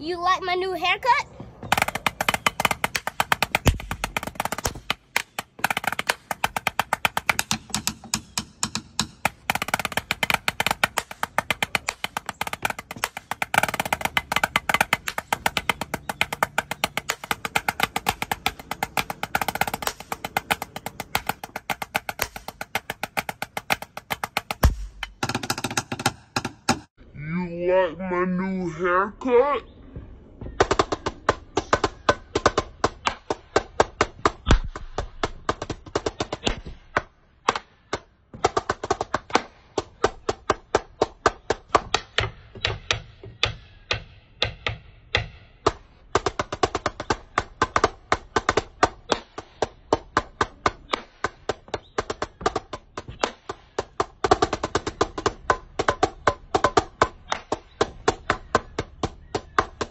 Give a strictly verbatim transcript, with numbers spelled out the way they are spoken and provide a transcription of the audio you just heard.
You like my new haircut? You like my new haircut?